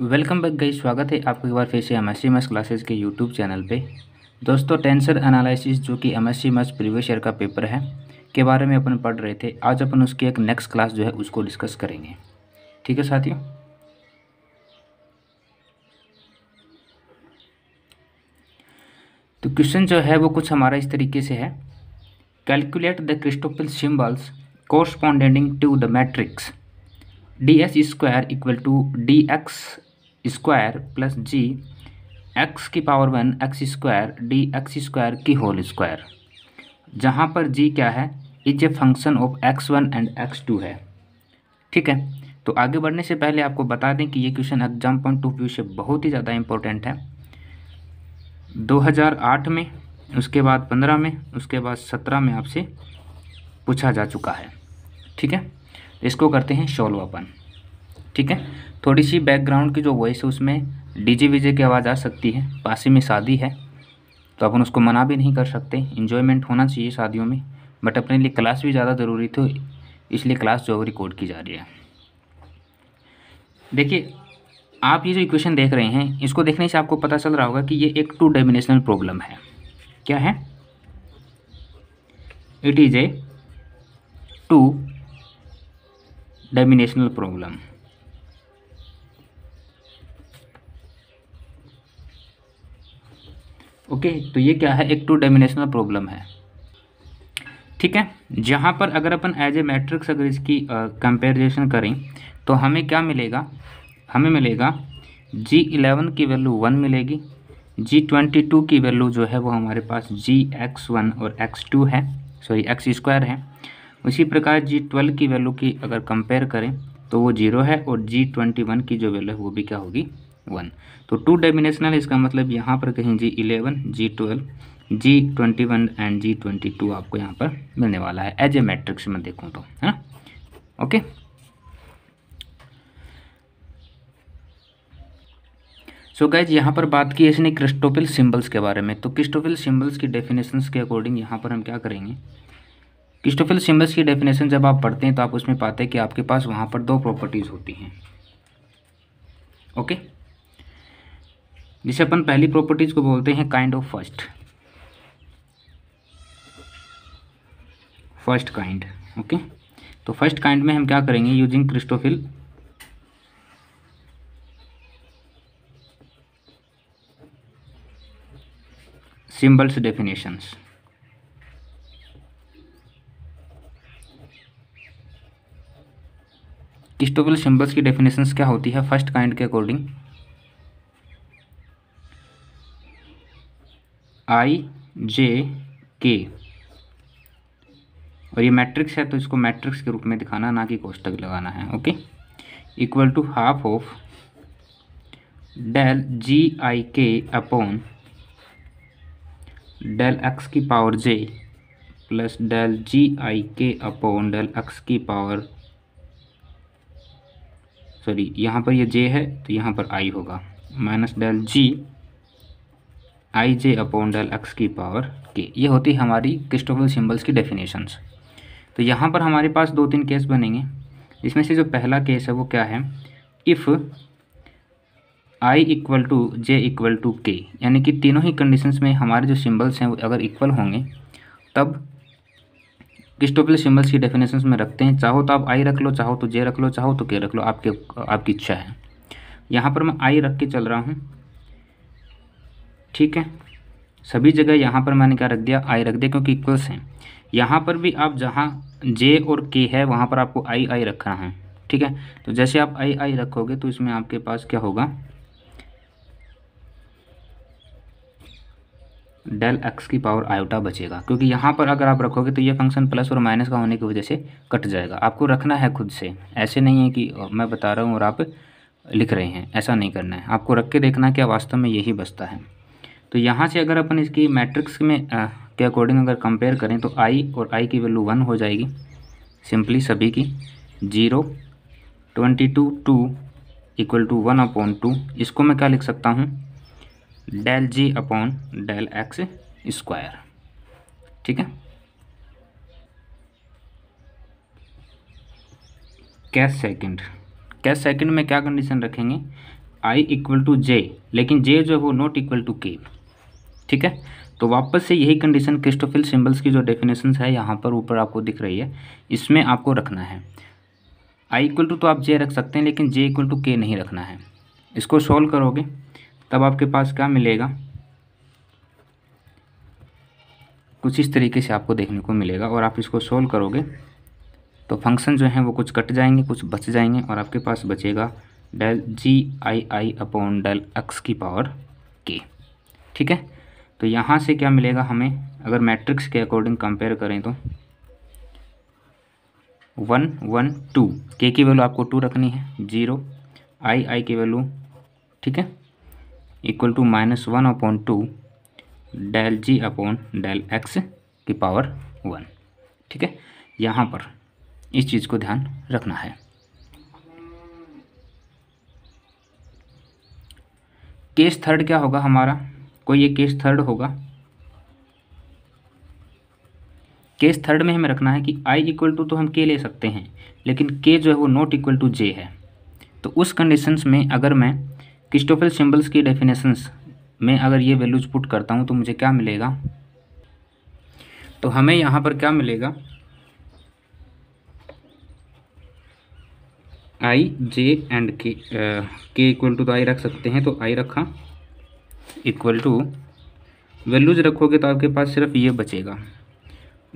Welcome back guys, स्वागत है आपको एक बार फिर से एमएससी मैथ्स क्लासेस के YouTube चैनल पे। दोस्तों, टेंसर एनालिसिस जो कि एमएससी मैथ्स प्रीवियस ईयर का पेपर है के बारे में अपन पढ़ रहे थे। आज अपन उसकी एक नेक्स्ट क्लास जो है उसको डिस्कस करेंगे। ठीक है साथियों, तो क्वेश्चन जो है वो कुछ हमारा इस तरीके से है। Calculate the Christoffel symbols corresponding to the matrix D S square equal to D x square plus G x की power 1 x square D x square की होल स्क्वायर, जहाँ पर जी क्या है, is a function of x1 and x2 है। ठीक है, तो आगे बढ़ने से पहले आपको बता दें कि ये question exam point of view से बहुत ही ज़्यादा इम्पोर्टेंट है। 2008 में, उसके बाद 15 में, उसके बाद 17 में आपसे पूछा जा चुका है। ठीक है, इसको करते हैं सॉल्व अपन। ठीक है, थोड़ी सी बैकग्राउंड की जो वॉइस है उसमें डीजे वीजे की आवाज़ आ सकती है। पास ही में शादी है तो अपन उसको मना भी नहीं कर सकते। इन्जॉयमेंट होना चाहिए शादियों में, बट अपने लिए क्लास भी ज़्यादा ज़रूरी थी, इसलिए क्लास जो रिकॉर्ड की जा रही है। देखिए, आप ये जो इक्वेशन देख रहे हैं इसको देखने से आपको पता चल रहा होगा कि ये एक 2 डायमेंशनल प्रॉब्लम है। क्या है? It is a 2 dimensional problem. Okay, तो ये क्या है, एक 2 डायमेंशनल प्रॉब्लम है। ठीक है, जहाँ पर अगर अपन एज ए मैट्रिक्स अगर इसकी कंपेरिजन करें तो हमें क्या मिलेगा, हमें मिलेगा G11 की वैल्यू 1 मिलेगी, G22 की वैल्यू जो है वो हमारे पास G(x1) और x2 है, सॉरी x2 है। उसी प्रकार G12 की वैल्यू की अगर कंपेयर करें तो वो 0 है और G21 की जो वैल्यू है वो भी क्या होगी, 1। तो 2 डायमेंशनल इसका मतलब यहाँ पर कहीं G11, G12, G21 and G22 आपको यहाँ पर मिलने वाला है एज ए मैट्रिक्स में देखूँ तो, है ना। ओके, सो गाइज, यहाँ पर बात की इसने क्रिस्टोफेल सिम्बल्स के बारे में। तो क्रिस्टोफेल सिम्बल्स की डेफिनेशंस के अकॉर्डिंग यहाँ पर हम क्या करेंगे, क्रिस्टोफेल सिम्बल्स की डेफिनेशन जब आप पढ़ते हैं तो आप उसमें पाते हैं कि आपके पास वहाँ पर 2 प्रॉपर्टीज़ होती हैं। ओके, जिसे अपन पहली प्रॉपर्टीज़ को बोलते हैं kind of first kind. Okay, तो फर्स्ट काइंड में हम क्या करेंगे, using Christoffel symbols definitions. Christoffel symbols की डेफिनेशंस क्या होती है फर्स्ट काइंड के अकॉर्डिंग? I, J, K, और ये मैट्रिक्स है तो इसको मैट्रिक्स के रूप में दिखाना, ना कि कोष्टक लगाना है। Okay, equal to half of del G(i, K) upon del x की power j plus del G(i, K) upon del x की पावर, सॉरी यहाँ पर ये j है तो यहाँ पर i होगा, minus del G(i, J) upon del x की पावर k। ये होती है हमारी क्रिस्टोफेल सिम्बल्स की डेफिनेशंस। तो यहाँ पर हमारे पास 2-3 केस बनेंगे, इसमें से जो पहला केस है वो क्या है, इफ़ i = J = K, यानी कि तीनों ही कंडीशंस में हमारे जो सिम्बल्स हैं वो अगर इक्वल होंगे तब क्रिस्टोफेल सिम्बल्स की डेफिनेशंस में रखते हैं। चाहो तो आप आई रख लो, चाहो तो जे रख लो, चाहो तो के रख लो, आपके आपकी इच्छा है। यहाँ पर मैं आई रख के चल रहा हूँ। ठीक है, सभी जगह यहाँ पर मैंने क्या रख दिया, आई रख दिया, क्योंकि इक्वल्स हैं। यहाँ पर भी आप जहाँ जे और के है वहाँ पर आपको आई रखना है। ठीक है, तो जैसे आप आई रखोगे तो इसमें आपके पास क्या होगा, डेल एक्स की पावर आयोटा बचेगा, क्योंकि यहाँ पर अगर आप रखोगे तो ये फंक्शन प्लस और माइनस का होने की वजह से कट जाएगा। आपको रखना है खुद से, ऐसे नहीं है कि मैं बता रहा हूँ और आप लिख रहे हैं, ऐसा नहीं करना है। आपको रख के देखना है क्या वास्तव में यही बचता है। तो यहाँ से अगर अपन इसकी मैट्रिक्स में के अकॉर्डिंग अगर कंपेयर करें तो आई और आई की वैल्यू 1 हो जाएगी सिंपली सभी की, 0, 22, 2 = 1/2। इसको मैं क्या लिख सकता हूँ, डेल जी अपॉन डेल एक्स स्क्वायर। ठीक है, कैस सेकंड में क्या कंडीशन रखेंगे, I इक्वल टू जे, लेकिन जे जो है वो नॉट इक्वल टू के, ठीक है। तो वापस से यही कंडीशन क्रिस्टोफेल सिंबल्स की जो डेफिनेशन है यहाँ पर ऊपर आपको दिख रही है, इसमें आपको रखना है। I इक्वल टू तो आप जे रख सकते हैं, लेकिन जे इक्वल टू के नहीं रखना है। इसको सॉल्व करोगे तब आपके पास क्या मिलेगा, कुछ इस तरीके से आपको देखने को मिलेगा। और आप इसको सॉल्व करोगे तो फंक्शन जो है वो कुछ कट जाएंगे, कुछ बच जाएंगे, और आपके पास बचेगा del G I I upon del x की पावर के, ठीक है। तो यहाँ से क्या मिलेगा हमें, अगर मैट्रिक्स के अकॉर्डिंग कंपेयर करें तो 1 1 2, के की वैल्यू आपको 2 रखनी है, 0 आई की वैल्यू, ठीक है, equal to -1/2 del ji upon del x की पावर 1, ठीक है। यहाँ पर इस चीज़ को ध्यान रखना है। केस थर्ड क्या होगा हमारा, कोई एक केस थर्ड होगा। केस थर्ड में हमें रखना है कि i इक्वल टू तो हम k ले सकते हैं, लेकिन k जो है वो नॉट इक्वल टू j है। तो उस कंडीशंस में अगर मैं क्रिस्टोफेल सिंबल्स की डेफिनेशंस में अगर ये वैल्यूज पुट करता हूँ तो मुझे क्या मिलेगा, तो हमें यहाँ पर क्या मिलेगा, I J and K equal to तो आई रख सकते हैं, तो आई रखा, इक्वल टू वैल्यूज रखोगे तो आपके पास सिर्फ ये बचेगा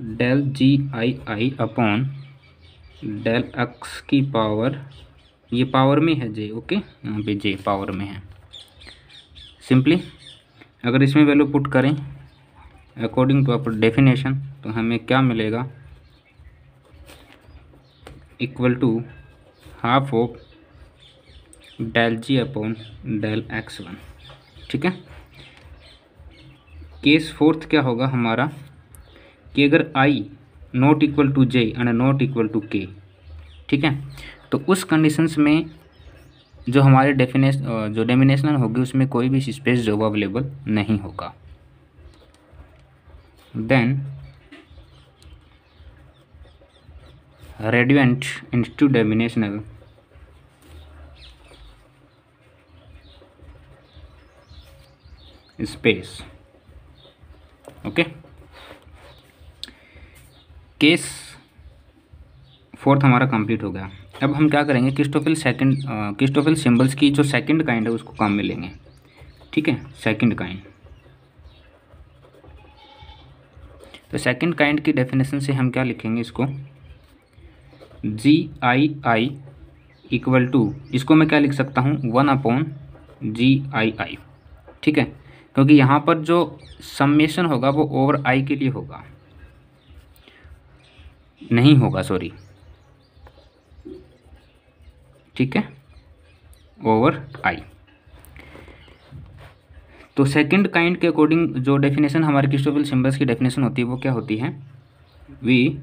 del G I I upon del x की पावर, ये पावर में है जे, ओके, यहाँ पे जे पावर में है। सिंपली अगर इसमें वैल्यू पुट करें अकॉर्डिंग टू आवर डेफिनेशन तो हमें क्या मिलेगा, equal to half of del ji upon del x 1, ठीक है। केस फोर्थ क्या होगा हमारा कि अगर I not equal to J and not equal to K, ठीक है, तो उस कंडीशंस में जो हमारे डेमिनेशनल होगी उसमें कोई भी स्पेस जो अवेलेबल नहीं होगा। Then radiant into dimensional space, okay. Case fourth हमारा कंप्लीट हो गया। अब हम क्या करेंगे, क्रिस्टोफेल सिंबल्स की जो सेकंड काइंड है उसको काम में लेंगे, ठीक है, सेकंड काइंड। तो सेकंड काइंड की डेफिनेशन से हम क्या लिखेंगे, इसको जी आई आई इक्वल टू, इसको मैं क्या लिख सकता हूँ 1/जी आई आई, ठीक है, क्योंकि यहाँ पर जो सम्मेशन होगा वो ओवर आई के लिए होगा, नहीं होगा, सॉरी, ठीक है, ओवर आई। तो सेकंड काइंड के अकॉर्डिंग जो डेफिनेशन हमारे क्रिस्टोफेल सिंबल्स की डेफिनेशन होती है वो क्या होती है, वी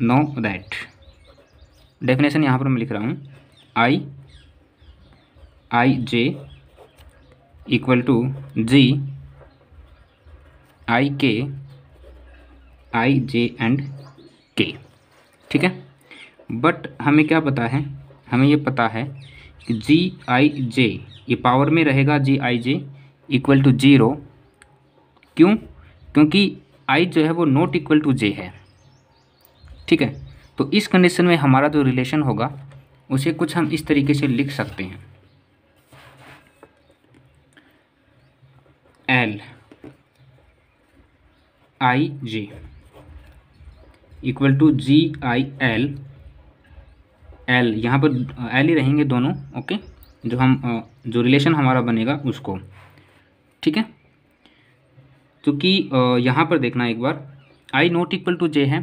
नो दैट, डेफिनेशन यहाँ पर मैं लिख रहा हूँ आई J equal to G I के आई जे एंड के, ठीक है। बट हमें क्या पता है, हमें ये पता है कि जी आई जे ये पावर में रहेगा, G I J equal to 0, क्यों, क्योंकि i जो है वो नॉट इक्वल टू j है, ठीक है। तो इस कंडीशन में हमारा जो रिलेशन होगा उसे कुछ हम इस तरीके से लिख सकते हैं, L I J equal to G I L, L यहाँ पर एल ही रहेंगे दोनों, ओके, जो हम जो रिलेशन हमारा बनेगा उसको, ठीक है। क्योंकि यहाँ पर देखना एक बार, I not equal to J है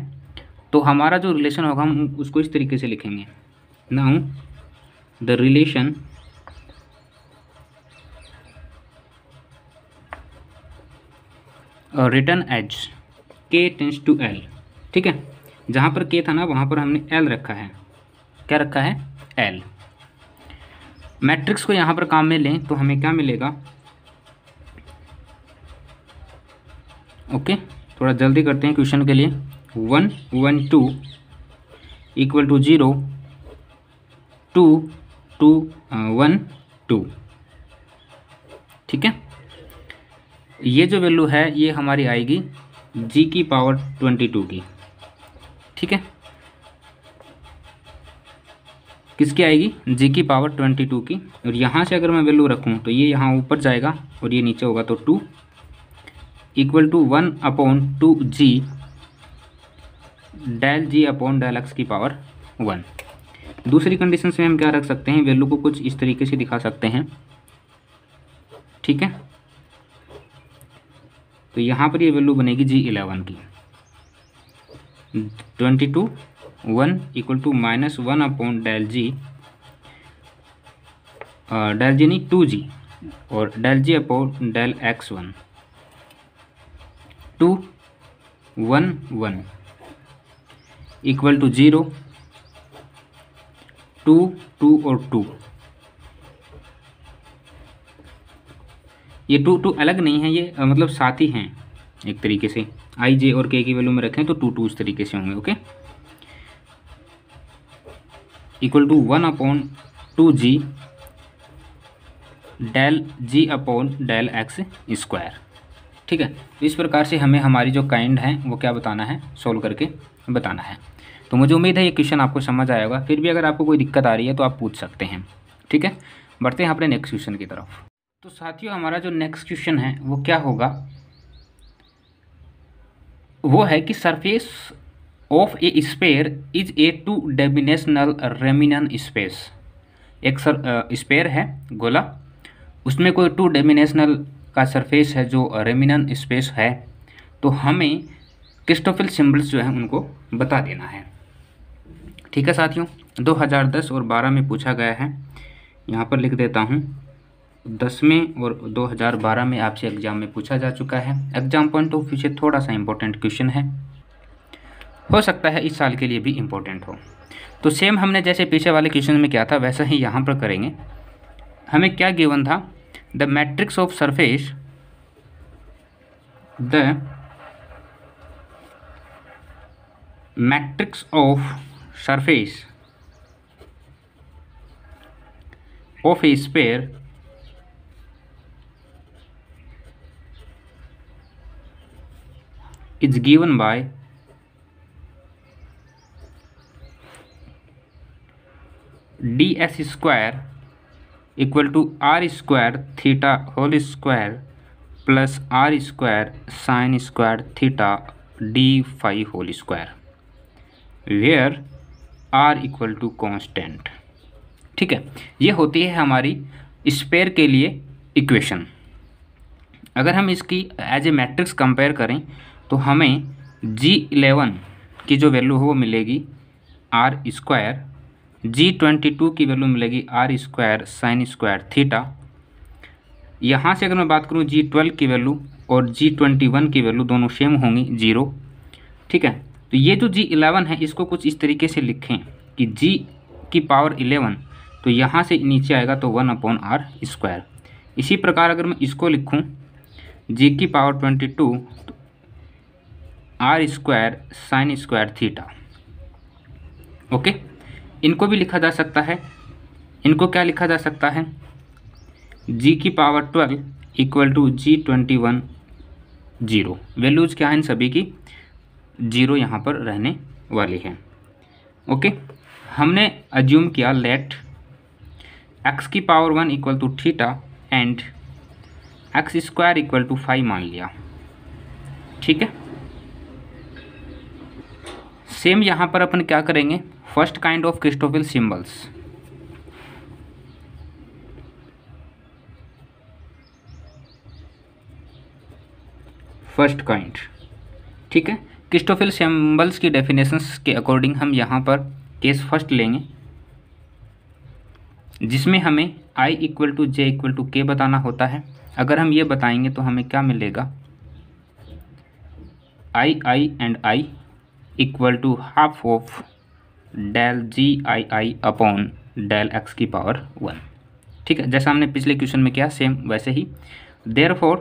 तो हमारा जो रिलेशन होगा हम उसको इस तरीके से लिखेंगे, now the relation written as K tends to L, ठीक है, जहाँ पर के था ना वहाँ पर हमने एल रखा है, क्या रखा है, एल। मैट्रिक्स को यहाँ पर काम में लें तो हमें क्या मिलेगा, ओके, थोड़ा जल्दी करते हैं क्वेश्चन के लिए, 1 1 2 इक्वल टू 0 2 2, 1, 2। ठीक है, ये जो वैल्यू है ये हमारी आएगी g की पावर 22 की। ठीक है, किसकी आएगी? g की पावर 22 की। और यहाँ से अगर मैं वैल्यू रखूँ तो ये यहाँ ऊपर जाएगा और ये नीचे होगा, तो 2 equal to 1/2g del g upon del x की पावर 1। दूसरी कंडीशन में हम क्या रख सकते हैं, वैल्यू को कुछ इस तरीके से दिखा सकते हैं। ठीक है, तो यहाँ पर ये वैल्यू बनेगी g11 की 22(1) इक्वल टू -1 अपॉन डेल जी नहीं 2g और del ji upon del x1 2(1, 1) equal to 0 2, 2 और 2। ये 2 अलग नहीं है, ये मतलब साथ ही हैं एक तरीके से। आई जे और के की वैल्यू में रखें तो 2, 2 इस तरीके से होंगे। Okay, equal to 1/2g del ji upon del x square. ठीक है, इस प्रकार से हमें हमारी जो काइंड है वो क्या बताना है, सोल्व करके बताना है। तो मुझे उम्मीद है ये क्वेश्चन आपको समझ आया होगा। फिर भी अगर आपको कोई दिक्कत आ रही है तो आप पूछ सकते हैं। ठीक है, बढ़ते हैं अपने नेक्स्ट क्वेश्चन की तरफ। तो साथियों, हमारा जो नेक्स्ट क्वेश्चन है वो क्या होगा, वो है कि surface of a sphere is a 2 dimensional Riemannian space. एक स्फीयर है, गोला, उसमें कोई 2 डायमेंशनल का सरफेस है जो रेमिनन स्पेस है, तो हमें क्रिस्टोफेल सिम्बल्स जो है उनको बता देना है। ठीक है साथियों, 2010 और 12 में पूछा गया है। यहाँ पर लिख देता हूँ, 10 में और 2012 में आपसे एग्जाम में पूछा जा चुका है। एग्जाम पॉइंट ऑफ व्यू से थोड़ा सा इम्पोर्टेंट क्वेश्चन है, हो सकता है इस साल के लिए भी इम्पोर्टेंट हो। तो सेम हमने जैसे पीछे वाले क्वेश्चन में किया था वैसा ही यहाँ पर करेंगे। हमें क्या गिवन था, the matrix of surface, the matrix of surface of a sphere is given by ds² equal to r² θ² + r² sin² θ d phi² where r equal to constant। ठीक है, ये होती है हमारी स्फीयर के लिए इक्वेशन। अगर हम इसकी एज ए मैट्रिक्स कंपेयर करें तो हमें G11 की जो वैल्यू है वो मिलेगी r², G22 की वैल्यू मिलेगी r² sin² थीटा। यहाँ से अगर मैं बात करूँ G12 की वैल्यू और G21 की वैल्यू दोनों सेम होंगी 0। ठीक है, तो ये जो G11 है इसको कुछ इस तरीके से लिखें कि G की पावर 11, तो यहाँ से नीचे आएगा तो 1/r²। इसी प्रकार अगर मैं इसको लिखूँ G की power 22 r² sin² theta. Okay, इनको भी लिखा जा सकता है, इनको क्या लिखा जा सकता है, g की power 12 equal to G21 0। Values क्या हैं सभी की 0 यहाँ पर रहने वाली है। ओके, हमने अज्यूम किया लेट x की power 1 equal to theta and x² equal to 5 मान लिया। ठीक है, सेम यहाँ पर अपन क्या करेंगे, first kind of Christoffel symbols, first kind. ठीक है, क्रिस्टोफेल सिम्बल्स की डेफिनेशंस के अकॉर्डिंग हम यहाँ पर केस फर्स्ट लेंगे, जिसमें हमें i = j = k बताना होता है। अगर हम ये बताएंगे तो हमें क्या मिलेगा, i equal to 1/2 of del ji upon del x की पावर 1। ठीक है, जैसा हमने पिछले क्वेश्चन में किया सेम वैसे ही। Therefore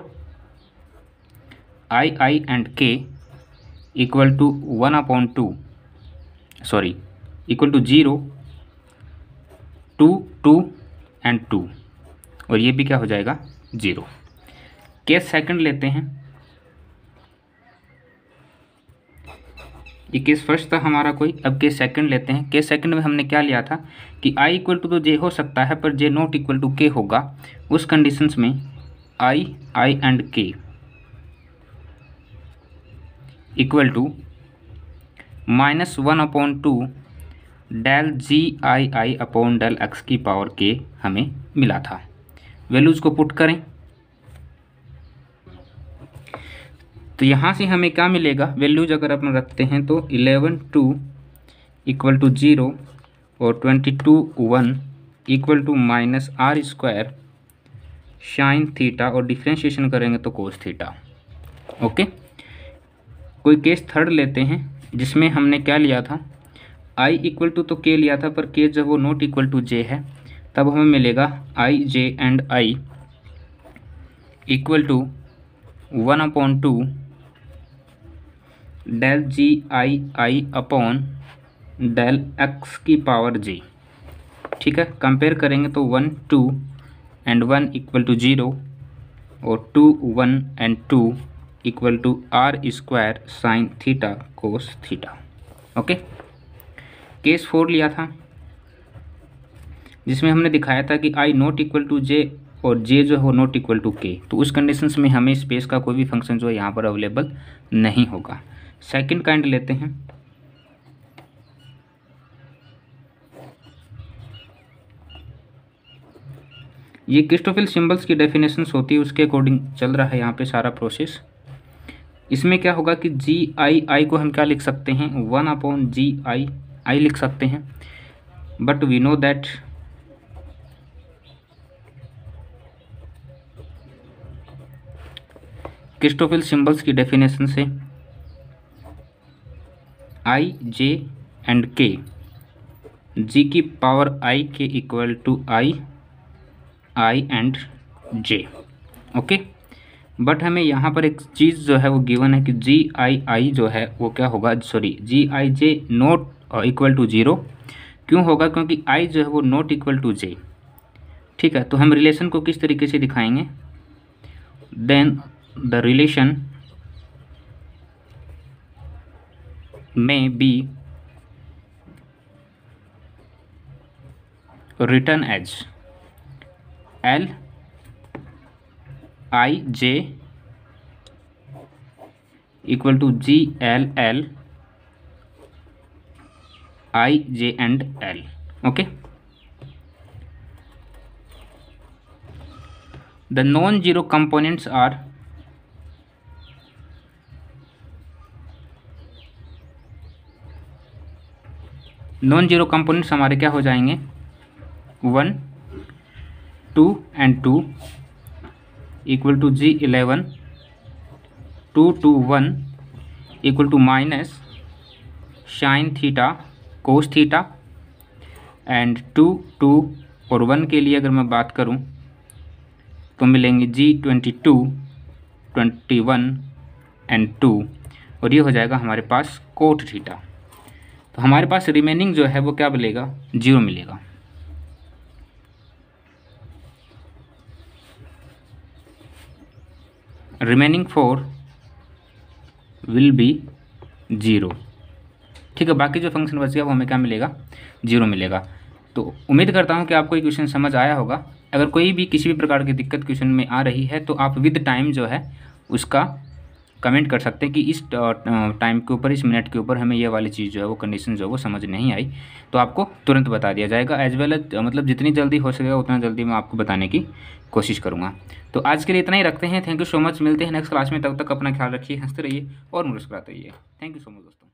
i and k equal to 1/2 equal to 0 2 two and two, और ये भी क्या हो जाएगा ज़ीरो। केस सेकंड लेते हैं, ये केस फर्स्ट था हमारा कोई, अब केस सेकंड लेते हैं। केस सेकंड में हमने क्या लिया था कि i इक्वल टू तो जे हो सकता है पर जे नॉट इक्वल टू के होगा उस कंडीशंस में i and K equal to minus 1/2 del G I upon del x की पावर के हमें मिला था। वैल्यूज़ को पुट करें तो यहाँ से हमें क्या मिलेगा, वैल्यूज अगर अपन रखते हैं तो 11/2 इक्वल टू 0 और 22/1 equal to minus R square sine theta, और डिफ्रेंशिएशन करेंगे तो कोस थीटा। ओके, कोई केस थर्ड लेते हैं जिसमें हमने क्या लिया था, i इक्वल टू तो k लिया था पर k जब वो नॉट इक्वल टू j है तब हमें मिलेगा i j and i equal to 1/2 del G I upon del x की पावर j। ठीक है, कंपेयर करेंगे तो 1 2 एंड 1 इक्वल टू 0 और 2 1 and 2 equal to R square sine theta cos theta. Okay, case four लिया था जिसमें हमने दिखाया था कि I not equal to J और जे जो हो नॉट इक्वल टू के, तो उस कंडीशंस में हमें स्पेस का कोई भी फंक्शन जो है यहाँ पर अवेलेबल नहीं होगा। सेकंड काइंड लेते हैं, ये क्रिस्टोफेल सिंबल्स की डेफिनेशंस होती है उसके अकॉर्डिंग चल रहा है यहाँ पे सारा प्रोसेस। इसमें क्या होगा कि जी आई को हम क्या लिख सकते हैं, 1/g आई लिख सकते हैं, but we know that Christoffel symbols की डेफिनेशन से i j and k g की power i K equal to i and j। Okay, but हमें यहाँ पर एक चीज़ जो है वो गिवन है कि जी आई जो है वो क्या होगा, sorry G I J not equal to 0 क्यों होगा, क्योंकि आई जो है वो नॉट इक्वल टू जे। ठीक है, तो हम रिलेशन को किस तरीके से दिखाएंगे, देन द रिलेशन में be written as L I J equal to G L L I J and L. Okay, the non zero components are हमारे क्या हो जाएंगे 1 2 and 2 equal to G11 2 2 1 equal to minus sine theta cos theta, and 2 2 और 1 के लिए अगर मैं बात करूं तो मिलेंगे G22 21 एंड 2, और ये हो जाएगा हमारे पास कोट थीटा। तो हमारे पास रिमेनिंग जो है वो क्या मिलेगा, 0 मिलेगा। Remaining 4 will be 0। ठीक है, बाकी जो फंक्शन बच गया वो हमें क्या मिलेगा, 0 मिलेगा। तो उम्मीद करता हूँ कि आपको ये क्वेश्चन समझ आया होगा। अगर कोई भी किसी भी प्रकार की दिक्कत क्वेश्चन में आ रही है तो आप विद टाइम जो है उसका कमेंट कर सकते हैं कि इस टाइम के ऊपर, इस मिनट के ऊपर हमें ये वाली चीज़ जो है वो कंडीशन जो है वो समझ नहीं आई, तो आपको तुरंत बता दिया जाएगा। एज वेल एज मतलब जितनी जल्दी हो सकेगा उतना जल्दी मैं आपको बताने की कोशिश करूँगा। तो आज के लिए इतना ही रखते हैं। थैंक यू सो मच, मिलते हैं नेक्स्ट क्लास में। तब तक अपना ख्याल रखिए, हंसते रहिए और मुस्कुराते रहिए। थैंक यू सो मच दोस्तों।